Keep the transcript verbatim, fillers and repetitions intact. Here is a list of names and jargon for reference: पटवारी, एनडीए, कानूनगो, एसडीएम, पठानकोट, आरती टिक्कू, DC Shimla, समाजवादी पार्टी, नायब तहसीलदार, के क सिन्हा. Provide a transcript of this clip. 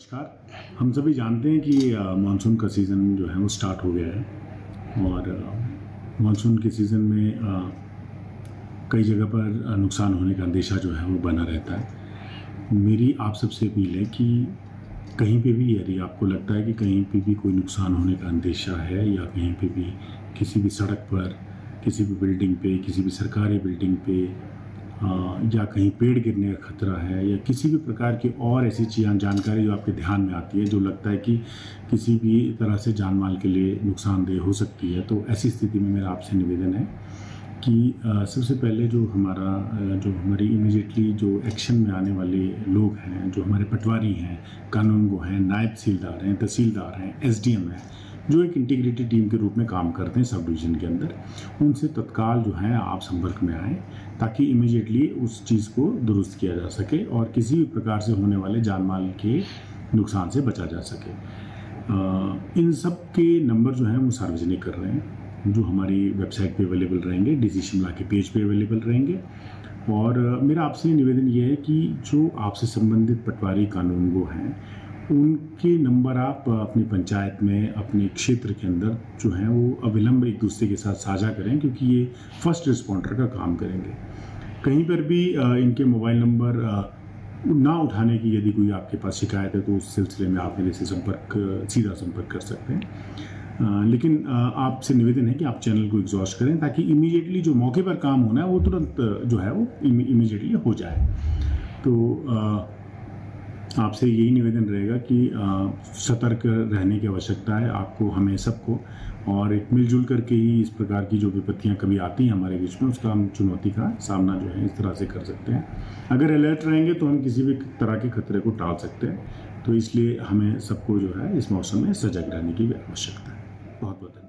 नमस्कार। हम सभी जानते हैं कि मानसून का सीज़न जो है वो स्टार्ट हो गया है और मानसून के सीज़न में आ, कई जगह पर नुकसान होने का अंदेशा जो है वो बना रहता है। मेरी आप सबसे अपील है कि कहीं पे भी यदि आपको लगता है कि कहीं पे भी कोई नुकसान होने का अंदेशा है या कहीं पे भी किसी भी सड़क पर, किसी भी बिल्डिंग पे, किसी भी सरकारी बिल्डिंग पे या कहीं पेड़ गिरने का खतरा है या किसी भी प्रकार की और ऐसी जानकारी जो आपके ध्यान में आती है, जो लगता है कि किसी भी तरह से जान माल के लिए नुकसानदेह हो सकती है, तो ऐसी स्थिति में मेरा आपसे निवेदन है कि सबसे पहले जो हमारा जो हमारी इमीडिएटली जो एक्शन में आने वाले लोग हैं, जो हमारे पटवारी हैं, कानूनगो हैं, नायब तहसीलदार हैं, तहसीलदार हैं, एस डी एम हैं, जो एक इंटीग्रेटेड टीम के रूप में काम करते हैं सब डिवीज़न के अंदर, उनसे तत्काल जो है आप संपर्क में आएँ ताकि इमीडिएटली उस चीज़ को दुरुस्त किया जा सके और किसी भी प्रकार से होने वाले जान माल के नुकसान से बचा जा सके। आ, इन सब के नंबर जो हैं वो सार्वजनिक कर रहे हैं, जो हमारी वेबसाइट पे अवेलेबल रहेंगे, डीसी शिमला के पेज पे अवेलेबल रहेंगे। और मेरा आपसे निवेदन ये है कि जो आपसे संबंधित पटवारी कानूनगो हैं, उनके नंबर आप अपनी पंचायत में, अपने क्षेत्र के अंदर जो हैं वो अविलंब एक दूसरे के साथ साझा करें, क्योंकि ये फर्स्ट रिस्पॉन्डर का काम करेंगे। कहीं पर भी इनके मोबाइल नंबर ना उठाने की यदि कोई आपके पास शिकायत है तो उस सिलसिले में आप मेरे से संपर्क, सीधा संपर्क कर सकते हैं। लेकिन आपसे निवेदन है कि आप चैनल को एग्जॉस्ट करें ताकि इमीडिएटली जो मौके पर काम होना है वो तुरंत जो है वो इमीडिएटली हो जाए। तो आपसे यही निवेदन रहेगा कि सतर्क रहने की आवश्यकता है आपको, हमें सबको, और एक मिलजुल करके ही इस प्रकार की जो विपत्तियां कभी आती हैं हमारे बीच में, उसका हम चुनौती का सामना जो है इस तरह से कर सकते हैं। अगर अलर्ट रहेंगे तो हम किसी भी तरह के खतरे को टाल सकते हैं। तो इसलिए हमें सबको जो है इस मौसम में सजग रहने की आवश्यकता है। बहुत बहुत धन्यवाद।